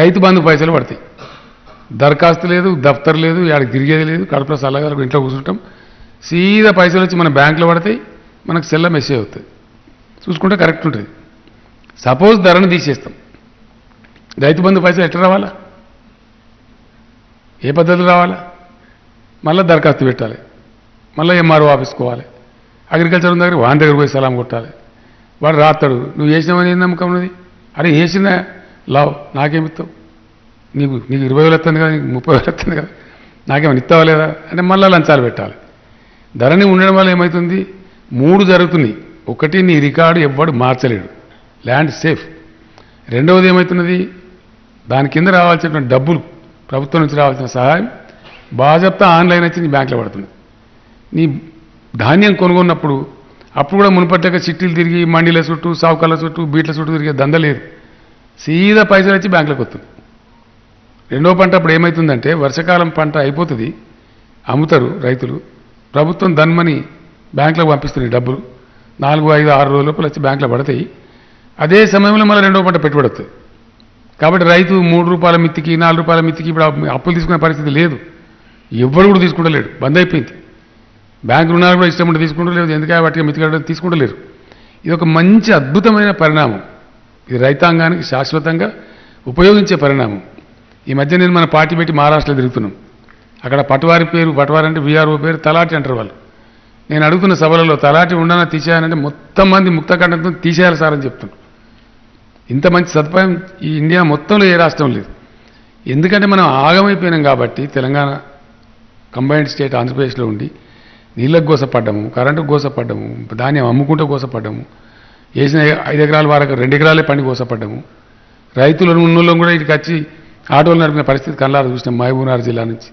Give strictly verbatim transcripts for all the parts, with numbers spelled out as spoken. రైతు బంధు పైసలు పడతాయి. దరఖాస్తు లేదు, దఫ్తర్ లేదు, యాడికి తిరిగేది లేదు, కడుపులో సలహాలు ఇంట్లో కూర్చుంటాం. సీదా పైసలు వచ్చి మన బ్యాంకులో పడతాయి, మనకు సెల్ల మెసేజ్ అవుతుంది, చూసుకుంటే కరెక్ట్ ఉంటుంది. సపోజ్ ధరను తీసేస్తాం, రైతు బంధు పైసలు ఎట్లా రావాలా, ఏ పద్ధతులు రావాలా? మళ్ళీ దరఖాస్తు పెట్టాలి, మళ్ళీ ఎంఆర్ఓ ఆఫీస్ పోవాలి, అగ్రికల్చర్ దగ్గర వాని దగ్గర పోయి సలాం కొట్టాలి. వాడు రాస్తాడు, నువ్వు చేసినావని ఏం నమ్మకం ఉన్నది? అరే వేసిన లావు నాకేమిస్తావు, నీకు నీకు ఇరవై వేలు వస్తుంది కదా, నీకు ముప్పై వేలు వస్తుంది కదా, నాకేమైనా ఇస్తావా లేదా అంటే మళ్ళీ లంచాలు పెట్టాలి. ధరని ఉండడం వల్ల ఏమవుతుంది? మూడు జరుగుతున్నాయి. ఒకటి, నీ రికార్డు ఎవ్వడు మార్చలేడు, ల్యాండ్ సేఫ్. రెండవది ఏమవుతున్నది, దాని కింద రావాల్సిన డబ్బులు, ప్రభుత్వం నుంచి రావాల్సిన సహాయం బాజప్తా ఆన్లైన్ వచ్చి నీ బ్యాంకులో పడుతుంది. నీ ధాన్యం కొనుగొన్నప్పుడు అప్పుడు కూడా మునుపట్లేక చిట్టీలు తిరిగి మండీల చుట్టూ, సావుకాల చుట్టూ, బీట్ల చుట్టూ తిరిగే దంద లేదు, సీదా పైసలు వచ్చి బ్యాంకులకు వస్తుంది. రెండో పంట అప్పుడు ఏమవుతుందంటే, వర్షాకాలం పంట అయిపోతుంది, అమ్ముతారు రైతులు, ప్రభుత్వం ధన్మని బ్యాంకులకు పంపిస్తుంది డబ్బులు, నాలుగు ఐదు ఆరు రోజుల లోపల వచ్చి బ్యాంకులో పడతాయి. అదే సమయంలో మళ్ళీ రెండో పంట పెట్టుబడి వస్తుంది. కాబట్టి రైతు మూడు రూపాయల మిత్తికి, నాలుగు రూపాయల మిత్తికి ఇప్పుడు అప్పులు తీసుకునే పరిస్థితి లేదు, ఎవ్వరు కూడా తీసుకుంటలేడు, బంద్ అయిపోయింది. బ్యాంకు రుణాలు కూడా ఇష్టం ఉంటే తీసుకుంటలేదు, ఎందుకంటే వాటికి మితికడం తీసుకుంటలేరు. ఇది ఒక మంచి అద్భుతమైన పరిణామం, ఇది రైతాంగానికి శాశ్వతంగా ఉపయోగించే పరిణామం. ఈ మధ్య నేను మన పార్టీ పెట్టి మహారాష్ట్రలో తిరుగుతున్నాం, అక్కడ పటవారి పేరు, పటవారి అంటే వీఆర్ఓ పేరు తలాటి అంటారు వాళ్ళు. నేను అడుగుతున్న సభలలో తలాటి ఉండనా తీసేయాలంటే మొత్తం మంది ముక్తకంఠంతో తీసేయాలి సార్ అని చెప్తున్నాను. ఇంత మంచి సదుపాయం ఈ ఇండియా మొత్తంలో ఏ రాష్ట్రం లేదు, ఎందుకంటే మనం ఆగమైపోయినాం కాబట్టి. తెలంగాణ కంబైన్డ్ స్టేట్ ఆంధ్రప్రదేశ్లో ఉండి నీళ్ళకు గోసపడ్డము, కరెంటు గోసపడ్డము, ధాన్యం అమ్ముకుంటూ గోసపడ్డము, వేసిన ఐదు ఎకరాల వరకు రెండు ఎకరాలే పండి గోసపడ్డము. రైతులను ఉన్నోళ్ళం కూడా ఇటుకు వచ్చి ఆటోలు నడిపిన పరిస్థితి కల్లారు చూసినాం, మహబూబ్నగర్ జిల్లా నుంచి,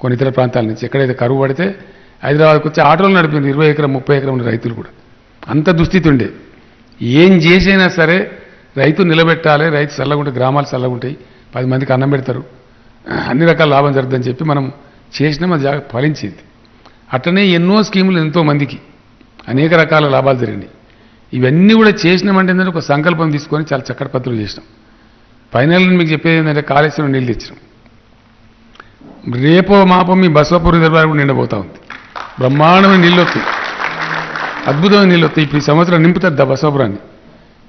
కొన్ని ఇతర ప్రాంతాల నుంచి. ఎక్కడైతే కరువు పడితే హైదరాబాద్కి వచ్చి ఆటోలు నడిపిన ఇరవై ఎకరం ముప్పై ఎకరం ఉన్న రైతులు కూడా అంత దుస్థితి ఉండే. ఏం చేసైనా సరే రైతు నిలబెట్టాలి, రైతు చల్లగుంటే గ్రామాలు చల్లగుంటాయి, పది మందికి అన్నం పెడతారు, అన్ని రకాల లాభం జరుగుతుందని చెప్పి మనం చేసినాం, అది జాగ్రత్త ఫలించింది. అట్లనే ఎన్నో స్కీములు ఎంతో మందికి అనేక రకాల లాభాలు జరిగినాయి. ఇవన్నీ కూడా చేసినామంటే ఏంటంటే ఒక సంకల్పం తీసుకొని చాలా చక్కటి పద్ధతులు చేసినాం. ఫైనల్ మీకు చెప్పేది ఏంటంటే, కాళేశ్వరం నీళ్ళు తెచ్చినాం, రేపో మాపో మీ బసవాపూర్ రిజర్వాయర్ కూడా నిండబోతా ఉంది, బ్రహ్మాండమైన నీళ్ళు వస్తాయి, అద్భుతమైన నీళ్ళు వస్తాయి. ఇప్పుడు ఈ సంవత్సరం నింపుతారు దా బసవాపురాన్ని.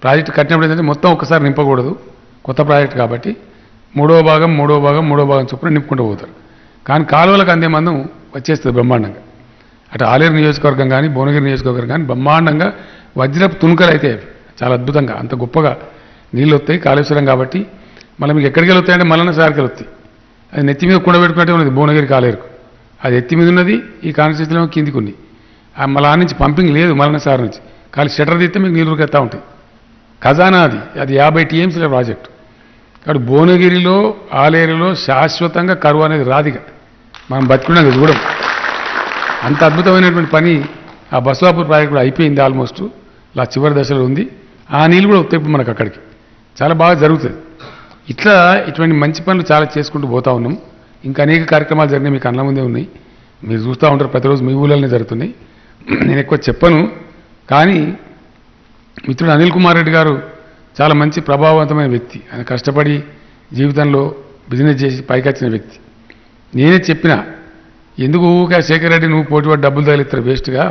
ప్రాజెక్టు కట్టినప్పుడు ఏంటంటే మొత్తం ఒకసారి నింపకూడదు, కొత్త ప్రాజెక్టు కాబట్టి మూడవ భాగం మూడవ భాగం మూడో భాగం చొప్పున నింపుకుంటూ పోతారు. కానీ కాలువలకు అందే మందం వచ్చేస్తుంది బ్రహ్మాండంగా. అటు ఆలేరు నియోజకవర్గం కానీ, భువనగిరి నియోజకవర్గం కానీ బ్రహ్మాండంగా వజ్రపు తునుకలు అయితే చాలా అద్భుతంగా అంత గొప్పగా నీళ్ళు వస్తాయి కాళేశ్వరం కాబట్టి. మళ్ళీ మీకు ఎక్కడికి వెళ్తాయంటే మళ్ళీ సార్కి వస్తాయి. అది నెత్తి మీద కుండబెట్టుకున్నట్టే ఉన్నది భువనగిరి కాలేరుకు, అది ఎత్తి మీద ఉన్నది, ఈ కాన్స్టిట్యూన్సీలో కిందికి ఉంది. మళ్ళీ ఆ నుంచి పంపింగ్ లేదు మళ్ళీ సార్ నుంచి, కానీ షటర్ తీస్తే మీకు నీళ్ళు ఉరుకెత్తా ఉంటాయి. ఖజానా అది, అది యాభై టీఎంసీల ప్రాజెక్టు కాబట్టి భువనగిరిలో ఆలేరులో శాశ్వతంగా కరువు అనేది రాదిగా మనం బతుకున్నాం కదా చూడం. అంత అద్భుతమైనటువంటి పని ఆ బసవాపూర్ ప్రాజెక్ట్ కూడా అయిపోయింది, ఆల్మోస్ట్ ఇలా చివరి దశలో ఉంది. ఆ నీళ్ళు కూడా వస్తాయి ఇప్పుడు మనకు, అక్కడికి చాలా బాగా జరుగుతుంది. ఇట్లా ఇటువంటి మంచి పనులు చాలా చేసుకుంటూ పోతా ఉన్నాం. ఇంకా అనేక కార్యక్రమాలు జరిగినాయి, మీకు అన్న ముందే ఉన్నాయి, మీరు చూస్తూ ఉంటారు, ప్రతిరోజు మీ ఊళ్ళలోనే జరుగుతున్నాయి. నేను ఎక్కువ చెప్పను, కానీ మిత్రుడు అనిల్ కుమార్ రెడ్డి గారు చాలా మంచి ప్రభావవంతమైన వ్యక్తి. ఆయన కష్టపడి జీవితంలో బిజినెస్ చేసి పైకి వచ్చిన వ్యక్తి. నేనే చెప్పిన, ఎందుకు ఊరికే శేఖర్ రెడ్డి నువ్వు పోటీ వాడు డబ్బులు తగిలిస్తారు వేస్ట్గా,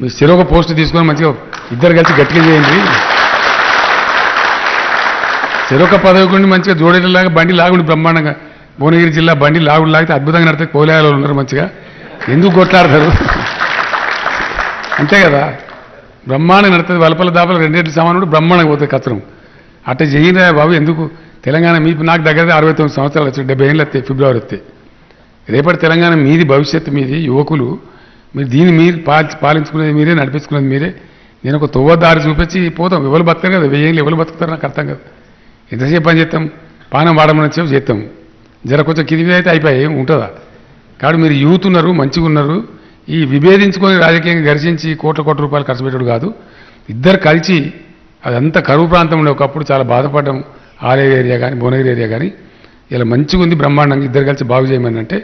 మీరు చెరొక పోస్ట్ తీసుకొని మంచిగా ఇద్దరు కలిసి గట్టిగా చేయండి, చెరొక పదవికి మంచిగా జోడేలాగా బండి లాగుండి బ్రహ్మాండంగా భువనగిరి జిల్లా బండి లాగుడు లాగితే అద్భుతంగా నడితే కోలాయాలో ఉన్నారు మంచిగా, ఎందుకు కొట్లాడతారు అంతే కదా, బ్రహ్మాండంగా నడుతుంది. వలపల దాపల రెండేళ్ళు సామాను బ్రహ్మాండంగా పోతుంది కత్రం. అట్ట చేయరా బాబు, ఎందుకు తెలంగాణ మీ, నాకు దగ్గర అరవై తొమ్మిది సంవత్సరాలు వచ్చాయి, డెబ్బై ఏళ్ళు వస్తాయి ఫిబ్రవరి వస్తాయి. రేపటి తెలంగాణ మీది, భవిష్యత్తు మీది, యువకులు మీరు, దీన్ని మీరు పాలించుకునేది మీరే, నడిపించుకునేది మీరే. నేను ఒక తొవ్వ దారి చూపించి పోతాం, ఎవరు బతకరు కదా, వెయ్యి ఏళ్ళు ఎవరు బతుకుతారు నాకు అర్థం కాదు. ఎంతసేపు పని చేస్తాం, పానం వాడమని చెప్పి చేస్తాము, జర కొంచెం కింది అయితే అయిపోయి ఏం ఉంటుందా. కాబట్టి మీరు యూత్ ఉన్నారు, మంచిగా ఉన్నారు, ఈ విభేదించుకొని రాజకీయంగా ఘర్షించి కోట్ల కోట్ల రూపాయలు ఖర్చు పెట్టాడు కాదు. ఇద్దరు కలిసి అదంతా కరువు ప్రాంతంలో ఒకప్పుడు చాలా బాధపడ్డాము, ఆలేరు ఏరియా కానీ భువనగిరి ఏరియా కానీ. ఇలా మంచిగా ఉంది బ్రహ్మాండంగా, ఇద్దరు కలిసి బాగు చేయమని అంటే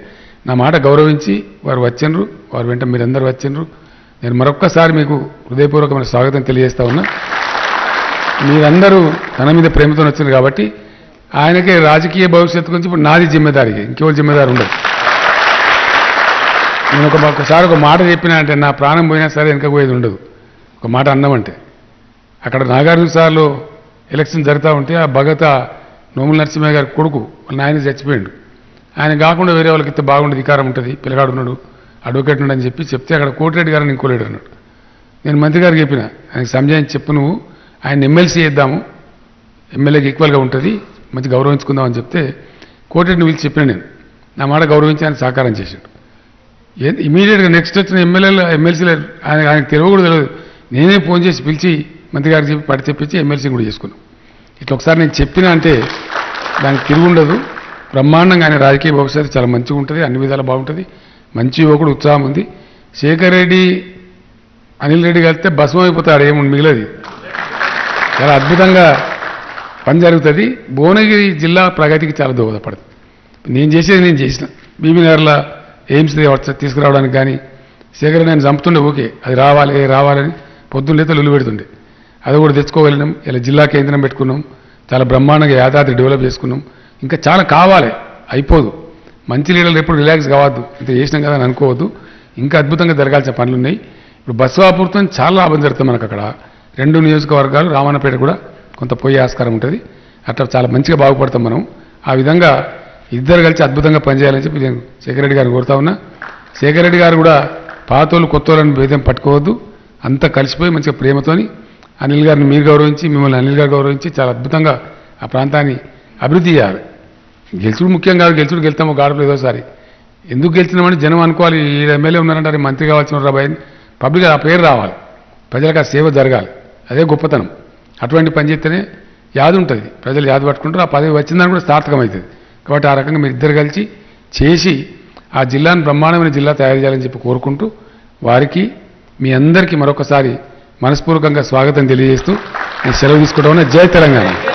నా మాట గౌరవించి వారు వచ్చిండ్రు, వారు వెంట మీరందరూ వచ్చిండ్రు. నేను మరొక్కసారి మీకు హృదయపూర్వకమైన స్వాగతం తెలియజేస్తా ఉన్నా. మీరందరూ తన మీద ప్రేమతో వచ్చిండ్రు కాబట్టి आयन के राजकीय भविष्य नादी जिम्मेदारी इंकोल जिम्मेदारी उड़दसारे ना प्राणम होना सर इनकोद उट अंदमेंटे अక్కడ నాగార్జున సార్లు ఎలక్షన్ జరుగుతా ఉంటే ఆ భగత నోముల నరసింహయ్య గారి కొడుకు నాయన చచ్చిపోయిండు. ఆయన కాకుండా వేరే వాళ్ళకి ఇస్తే బాగుండేది, అధికారం ఉంటుంది, పిల్లగాడు ఉన్నాడు, అడ్వకేట్ ఉన్నాడు అని చెప్పి చెప్తే అక్కడ కోటిరెడ్డి గారిని ఇంకో లేడు అన్నాడు. నేను మంత్రి గారికి చెప్పిన, ఆయనకి సంజయం చెప్పు, నువ్వు ఆయన ఎమ్మెల్సీ చేద్దాము, ఎమ్మెల్యేకి ఈక్వల్గా ఉంటుంది, మంచి గౌరవించుకుందాం అని చెప్తే కోటిరెడ్డిని పిలిచి చెప్పిన, నేను నా మాట గౌరవించి ఆయన సహకారం చేశాడు. ఇమీడియట్గా నెక్స్ట్ వచ్చిన ఎమ్మెల్యేలు ఎమ్మెల్సీలు ఆయన ఆయనకు తెలియకూడదు, తెలియదు, నేనే ఫోన్ చేసి పిలిచి మంత్రి గారికి చెప్పి పట్టి తెప్పించి ఎమ్మెల్సీ కూడా చేసుకున్నాం. ఇట్లా ఒకసారి నేను చెప్పినా అంటే దానికి తిరుగు ఉండదు. బ్రహ్మాండంగా ఆయన రాజకీయ భవిష్యత్తు చాలా మంచిగా ఉంటుంది, అన్ని విధాలు బాగుంటుంది, మంచి యువకుడు, ఉత్సాహం ఉంది. శేఖర్ రెడ్డి, అనిల్ రెడ్డి కలిస్తే భస్మం అయిపోతాడు, ఏముంది మిగిలేదు. చాలా అద్భుతంగా పని జరుగుతుంది. భువనగిరి జిల్లా ప్రగతికి చాలా దోహదపడుతుంది. నేను చేసేది నేను చేసిన బీబీనగర్లో ఎయిమ్స్ తీసుకురావడానికి కానీ, శేఖర్ రెడ్డి ఆయన చంపుతుండే, ఓకే అది రావాలి రావాలని పొద్దున్నైతే లొల్లు పెడుతుండే, అది కూడా తెచ్చుకోగలిగినాం. ఇలా జిల్లా కేంద్రం పెట్టుకున్నాం, చాలా బ్రహ్మాండంగా యాదాద్రి డెవలప్ చేసుకున్నాం. ఇంకా చాలా కావాలి, అయిపోదు. మంచి లీడర్లు ఎప్పుడు రిలాక్స్ కావద్దు, ఇంత చేసినాం కదా అని అనుకోవద్దు, ఇంకా అద్భుతంగా జరగాల్సిన పనులు ఉన్నాయి. ఇప్పుడు బస్వాపూర్తం చాలా లాభం జరుగుతుంది మనకు. అక్కడ రెండు నియోజకవర్గాలు, రామన్నపేట కూడా కొంత పోయే ఆస్కారం ఉంటుంది. అట్లా చాలా మంచిగా బాగుపడతాం మనం. ఆ విధంగా ఇద్దరు కలిసి అద్భుతంగా పనిచేయాలని చెప్పి నేను శేఖర్ రెడ్డి గారిని కోరుతా ఉన్నా. శేఖర్ రెడ్డి గారు కూడా పాతోళ్ళు కొత్తోళ్ళని భేదం పట్టుకోవద్దు, అంతా కలిసిపోయి మంచిగా ప్రేమతోని అనిల్ గారిని మీరు గౌరవించి, మిమ్మల్ని అనిల్ గారు గౌరవించి చాలా అద్భుతంగా ఆ ప్రాంతాన్ని అభివృద్ధి చేయాలి. గెలుచుడు ముఖ్యం కాదు, గెలుచుడు గెలుతామో గాడపలు ఏదోసారి. ఎందుకు గెలిచినామని జనం అనుకోవాలి, ఈ ఎమ్మెల్యే ఉన్నారంటే మంత్రి కావాల్సిన రాబాయి, పబ్లిక్ ఆ పేరు రావాలి, ప్రజలకు ఆ సేవ జరగాలి, అదే గొప్పతనం. అటువంటి పని చేస్తేనే యాదు ఉంటుంది, ప్రజలు యాదు పట్టుకుంటారు, ఆ పదవి వచ్చిందని కూడా సార్థకం అవుతుంది. కాబట్టి ఆ రకంగా మీరు ఇద్దరు కలిసి చేసి ఆ జిల్లాను బ్రహ్మాండమైన జిల్లా తయారు చేయాలని చెప్పి కోరుకుంటూ వారికి మీ అందరికీ మరొకసారి మనస్పూర్వకంగా స్వాగతం తెలియజేస్తూ నేను సెలవు తీసుకుంటా ఉన్నా. జై తెలంగాణ.